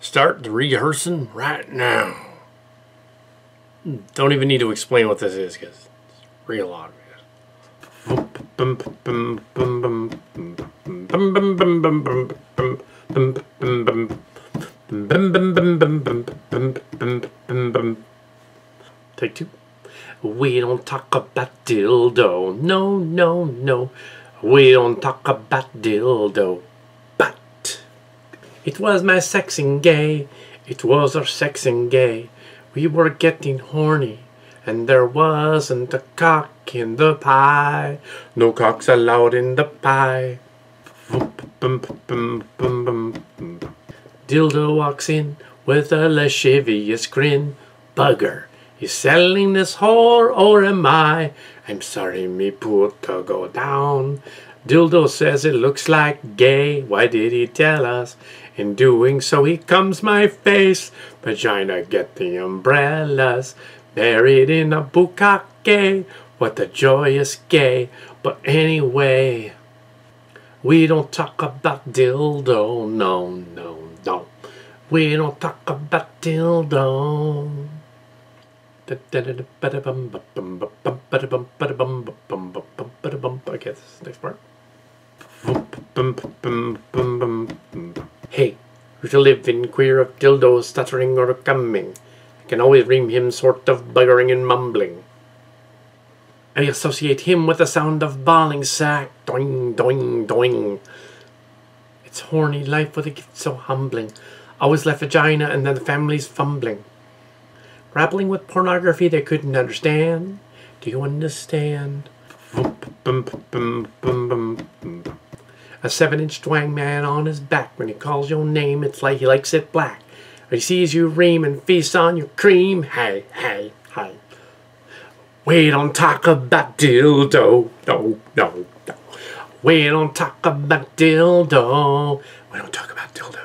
Start the rehearsing right now. Don't even need to explain what this is because it's real obvious. Take two. We don't talk about dildo. No, no, no. We don't talk about dildo. But it was my sexing gay. It was our sexing gay. We were getting horny, and there wasn't a cock in the pie. No cocks allowed in the pie. Dildo walks in with a lascivious grin. Bugger, you selling this whore or am I? I'm sorry, me poor to go down. Dildo says it looks like gay. Why did he tell us? In doing so he comes my face. Vagina get the umbrellas. Buried in a bukkake. What a joyous gay. But anyway, we don't talk about dildo. No, no, no. We don't talk about dildo. I guess this is the next part. Hey, who's a living queer of dildo stuttering or coming? I can always ream him sort of buggering and mumbling. I associate him with the sound of bawling sack. Doing, doing, doing. It's horny life where they get so humbling. Always left vagina and then the family's fumbling. Grappling with pornography they couldn't understand. Do you understand? A 7-inch twang man on his back. When he calls your name, it's like he likes it black. He sees you ream and feasts on your cream. Hey, hey, hey. We don't talk about dildo. No, no, no. We don't talk about dildo. We don't talk about dildo.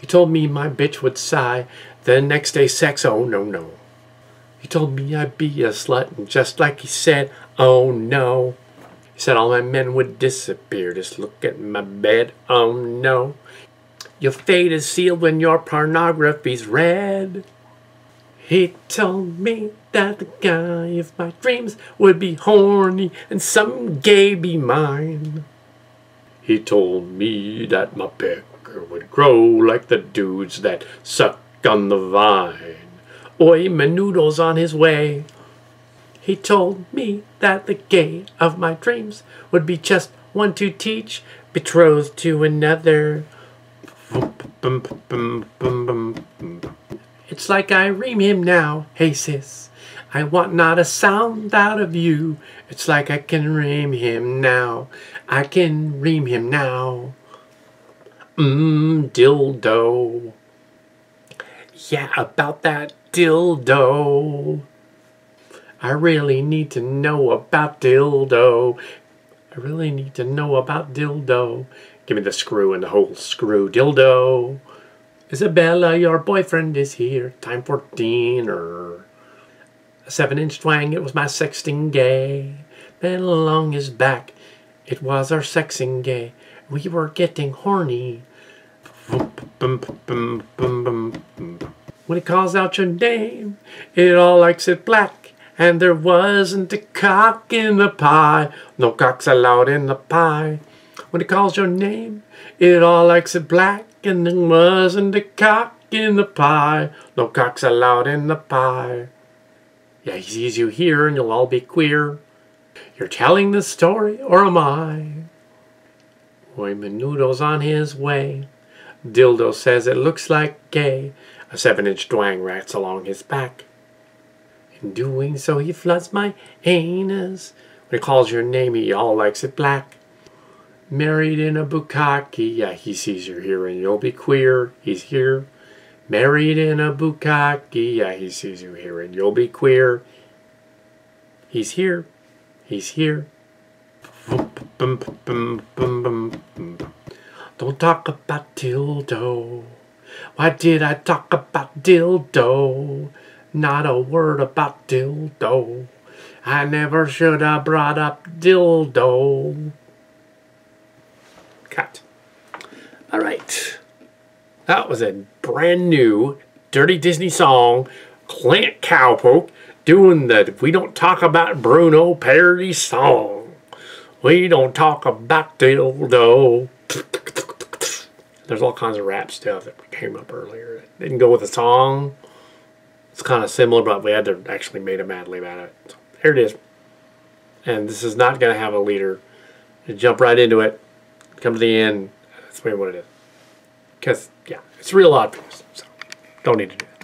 He told me my bitch would sigh. The next day sex, oh no, no. He told me I'd be a slut, and just like he said, oh no. He said all my men would disappear, just look at my bed, oh no. Your fate is sealed when your pornography's read. He told me that the guy of my dreams would be horny, and some gay be mine. He told me that my pecker would grow like the dudes that suck on the vine. Oy, menudo's on his way. He told me that the gay of my dreams would be just one to teach, betrothed to another. It's like I ream him now, hey sis. I want not a sound out of you. It's like I can ream him now. I can ream him now. Dildo. Yeah, about that dildo. I really need to know about dildo. I really need to know about dildo. Give me the screw and the whole screw dildo. Isabella, your boyfriend is here. Time for dinner. A 7-inch twang, it was my sexting gay. Man along his back, it was our sexing gay. We were getting horny. When he calls out your name, it all likes it black. And there wasn't a cock in the pie. No cocks allowed in the pie. When it calls your name, it all likes it black. And there wasn't a cock in the pie. No cocks allowed in the pie. Yeah, he sees you here and you'll all be queer. You're telling the story, or am I? Boy, menudo's on his way. Dildo says it looks like gay. A 7-inch twang rats along his back. In doing so, he floods my anus. When he calls your name, he all likes it black. Married in a bukkake. Yeah, he sees you here and you'll be queer. He's here. Married in a bukkake. Yeah, he sees you here and you'll be queer. He's here. He's here. Don't talk about dildo. Why did I talk about dildo? Not a word about dildo. I never should have brought up dildo. cat. All right. That was a brand new Dirty Disney song, Clint Cowpoke, doing the We Don't Talk About Bruno parody song. We don't talk about dildo. There's all kinds of rap stuff that came up earlier. It didn't go with the song. It's kind of similar, but we had to actually made a mad lib out of it. So, here it is. And this is not going to have a leader. You jump right into it. Come to the end. That's maybe what it is. Because, yeah, it's real obvious. So, don't need to do that.